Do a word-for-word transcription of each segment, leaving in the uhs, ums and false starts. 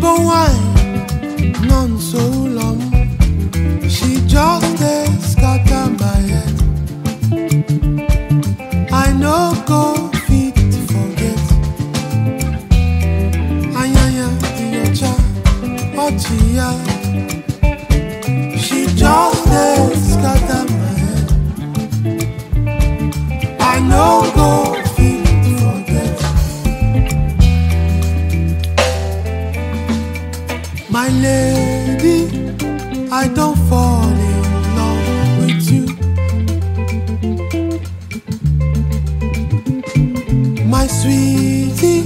But wine, none so long. She just a scatter my head. I no go fit to forget. Ayaya, Iyocha, Ochiya. She just a scatter my head. I no go. My lady, I don't fall in love with you. My sweetie,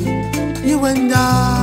you and I.